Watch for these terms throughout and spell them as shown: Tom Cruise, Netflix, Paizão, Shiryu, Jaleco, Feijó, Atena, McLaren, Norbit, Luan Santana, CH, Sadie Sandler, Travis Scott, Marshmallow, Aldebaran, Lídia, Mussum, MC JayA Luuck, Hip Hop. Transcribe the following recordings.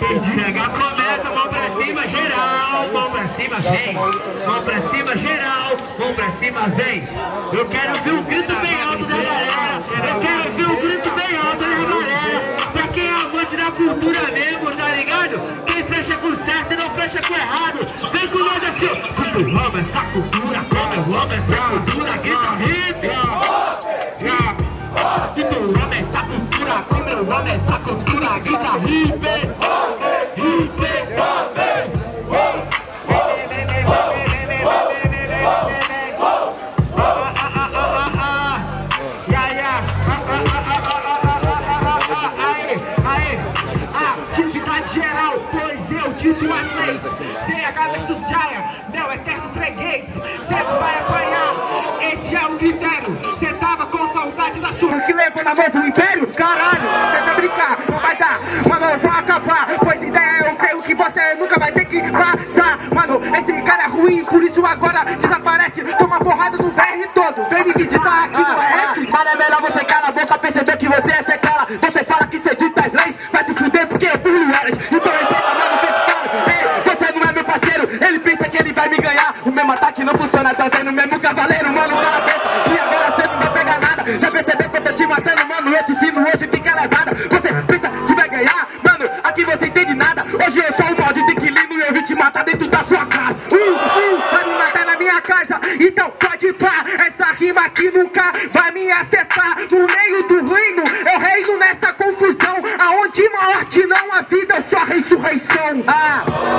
Chegar, começa, mão pra cima, geral, mão pra cima, vem, mão pra cima, geral, mão pra cima, vem. Eu quero ouvir um grito bem alto da galera, eu quero ouvir um grito bem alto da galera. Pra quem é amante da cultura mesmo, tá ligado? Quem fecha com certo e não fecha com errado. Vem com nós assim, se tu ama essa cultura, como eu amo essa cultura, grita hip. Se tu ama essa cultura, como eu amo essa cultura, grita hip. Título a 6, CH versus JayA, meu eterno freguês, sempre vai apanhar, esse é o critério. Cê tava com saudade da surra que levou na mão pro império? Caralho, tenta brincar, não vai dar, mano, vou acabar, pois ideia eu creio que você nunca vai ter que passar. Mano, esse cara é ruim, por isso agora desaparece, toma porrada do VR todo, vem me visitar aqui no RS. Mas é melhor você cala a boca, perceber que você é sequela, você fala que cê dita as leis, vai te fuder porque eu burro elas, então ele pensa que ele vai me ganhar. O mesmo ataque não funciona, tá vendo o mesmo cavaleiro. Mano, para pensa, e agora você não vai pegar nada. Já percebeu que eu tô te matando, mano? Eu te ensino hoje, fica levada. Você pensa que vai ganhar? Mano, aqui você entende nada. Hoje eu sou o maldito inquilino e eu vim te matar dentro da sua casa. Vai me matar na minha casa, então pode pá. Essa rima aqui nunca vai me afetar. No meio do reino, eu reino nessa confusão. Aonde morte não há vida, eu sou a ressurreição.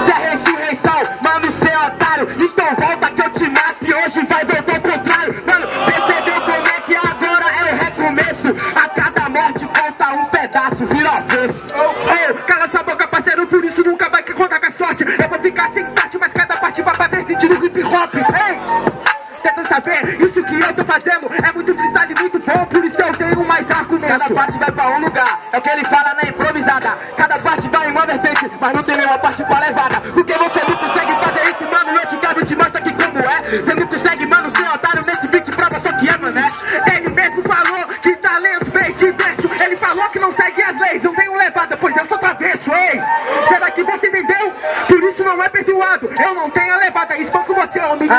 Se a ressurreição, mano, cê é otário, então volta que eu te mato e hoje vai voltar ao contrário. Mano, percebeu como é que agora é o recomeço? A cada morte falta um pedaço, vira avesso. Cala essa boca, parceiro, por isso nunca vai contar com a sorte. Eu vou ficar sem parte, mas cada parte vai pra vertente no hip hop. Tenta saber, isso que eu tô fazendo é muito freestyle, muito bom, por isso eu tenho mais argumento. Cada parte vai pra um lugar, é o que ele fala na improvisada. Cada parte vai em uma vertente, mas não tem nenhuma parte pra levada. Porque você não consegue fazer isso, mano, eu te quero, te mostro aqui como é. Você não consegue, mano, ser otário nesse beat, prova só que é, mané. Ele mesmo falou que talento veio de verso, ele falou que não segue as leis, não tem um levada, pois eu sou travesso, ei. Será que você entendeu? Por isso não é perdoado, eu não tenho a levada, isso foi com você, homem.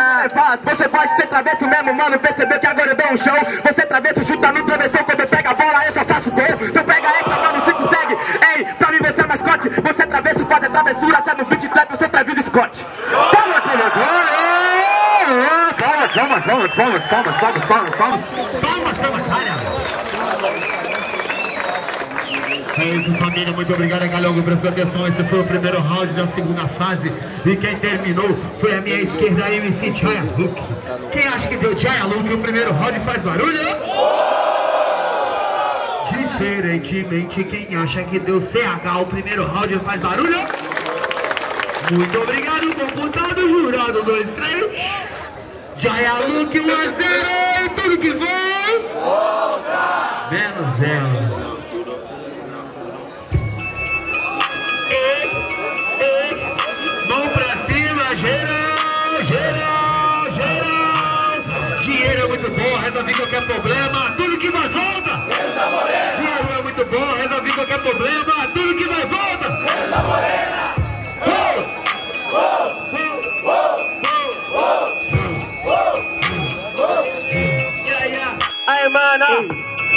Você pode ser travesso mesmo, mano, percebeu que agora eu dou um show. Você travesso, chuta no travessão, quando eu pego a bola eu só faço gol. Então pega essa, mano, se consegue, ei, pra mim você é mascote. Você travesso, faz a travessura, até no beat trap eu sou Travis Scott. Palmas, palmas, palmas, palmas, palmas, palmas, palmas, palmas, palmas, palmas, palmas, é isso, família, muito obrigado, Galhogo, por sua atenção. Esse foi o primeiro round da segunda fase e quem terminou foi a minha esquerda, MC JayA Luuck. Quem acha que deu JayA Luuck no primeiro round faz barulho? Diferentemente, quem acha que deu CH o primeiro round faz barulho? Muito obrigado, computado, jurado, 2, 3. JayA Luuck, 1 a 0, tudo que vem, menos ela. Mão pra cima, geral, geral, geral. Dinheiro é muito bom, resolvi qualquer problema, tudo que vai volta. Dinheiro é muito bom, resolvi qualquer problema, tudo que vai volta. Aí, mano,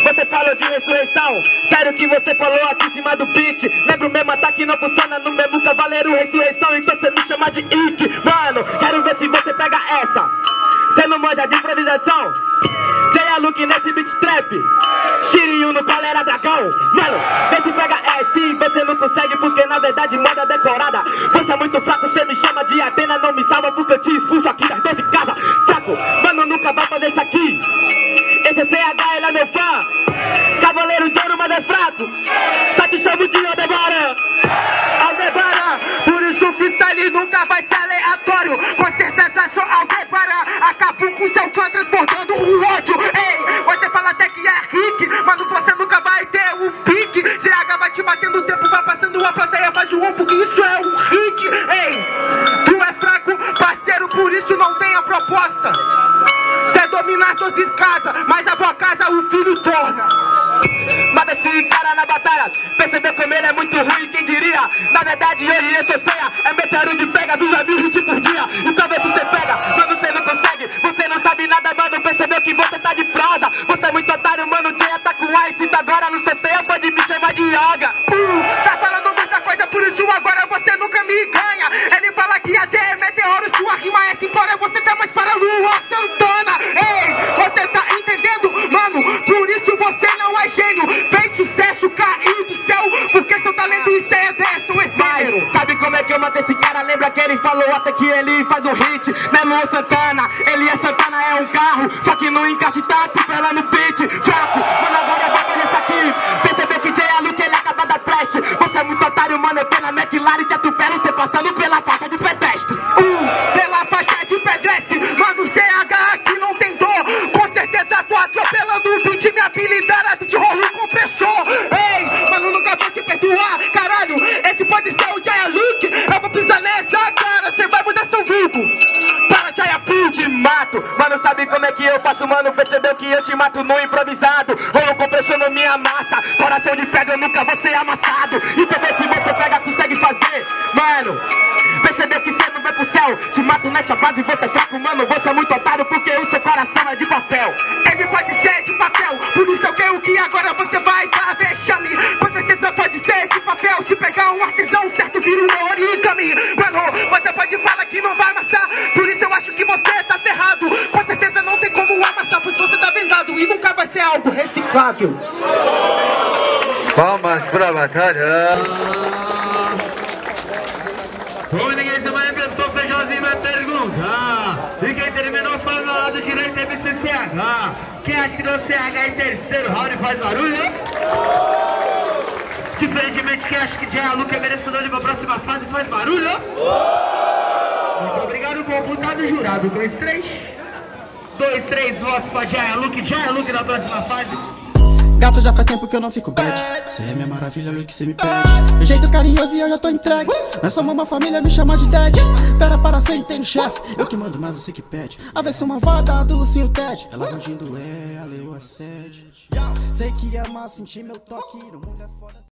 você falou de ressurreição, sério que você falou aqui em cima do beat. Lembra o mesmo ataque não funciona no mesmo cavaleiro, ressurreição, então você me chama de it. Mano, quero ver se você pega essa. Você não manja de improvisação, JayA Luuck nesse beat trap, Shiryu no qual era dragão. Mano, vê se pega essa e você não consegue porque na verdade moda decorada. Você é muito fraco, você me chama de Atena, não me salva porque eu te expulso aqui das 12 casas. Fraco, mano, nunca vai fazer isso aqui. Esse é CH, ele é meu fã. Cavaleiro de ouro, mas é fraco. Só te chamo de Aldebaran. Aldebaran, por isso o freestyle nunca vai ser aleatório. Com certeza sou Aldebaran. Acabou com seu fã transportando o ódio. Ei, você fala até que é Rick, mano, você nunca vai ter um pique. CH vai te batendo, o tempo vai passando, a plateia faz um porque isso é um hit. Ei, tu é fraco, parceiro, por isso não tem a proposta. Cê é do dominar suas escasas, mas a boa casa o filho torna. Mata esse cara na batalha, perceber como ele é muito ruim, quem diria? Na verdade hoje eu sou ceia, é metralho de pega dos amigos de por dia. E talvez você pega, mas você não consegue, você não sabe nada, mano, percebeu que você tá de prosa. Você é muito otário, mano, Jaya tá com a excita agora no CT, pode me chamar de yoga. Tá falando muita coisa, por isso agora você nunca me ganha. Ele fala que a Jaya é meteoro, sua rima é simbora, você tá mais para a lua, Santana. Ei, você tá entendendo, mano, por isso você não é gênio. Fez sucesso, caiu do céu, porque seu talento e seu exército é efêmero. Sabe como é que eu matei esse cara? Lembra que ele falou até que ele faz um hit, né, Luan Santana? Ele é Santana, é um carro, só que não encaixa tanto pela no pitch. Fato, mano, agora vai fazer isso aqui. Percebeu que JayA Luuck, ele acaba da preste. Você é muito otário, mano, eu tô na McLaren, te atropelo, você passando pela faixa de pedestre. Pela faixa de pedestre, mano, CH aqui não tem dor. Com certeza tô atropelando o beat, minha habilidade a gente rolou com pessoa. Ei, mano, nunca vou te perdoar, caralho, esse pode ser o JayA Luuck. Eu vou pisar nessa cara, cê vai mudar seu vulgo. Para, Jaya, pum, te mato. Mano, sabe como é que eu faço, mano? Percebeu que eu te mato no improvisado. Rolo com pressão na minha massa, coração de pedra, eu nunca vou ser amassado. E também se você pega, consegue fazer, mano. Percebeu que cê não vai pro céu, te mato nessa base, você é fraco, mano, você é muito otário, porque o seu coração é de papel. Ele pode ser de papel, por isso eu creio que agora você vai dar vexame. Com certeza pode ser de papel, se pegar um artesão certo vira um origami. Mano, você pode falar que não vai amassar, por isso eu acho que você tá ferrado. Com certeza não tem como amassar, pois você tá vendado e nunca vai ser algo reciclável. Palmas pra batalha. Ninguém se manifestou, Feijãozinho vai perguntar. E quem terminou foi no lado direito, MC CH. Quem acha que deu CH em terceiro round faz barulho, hein? Diferentemente, quem acha que JayA Luuck é merecedor de uma próxima fase faz barulho? Muito obrigado, computado jurado. 2, 3 votos pra JayA Luuck. JayA Luuck na próxima fase. Gato, já faz tempo que eu não fico bad. Cê é minha maravilha, olha que cê me pede. De jeito carinhoso e eu já tô entregue. Nós somos uma família, me chama de dad. Pera, para, cê entende, chefe. Eu que mando, mas você que pede. A versão malvada do Lucinho Ted. Ela rangindo é, a leoa sede. Sei que ama sentir meu toque. No mundo é foda.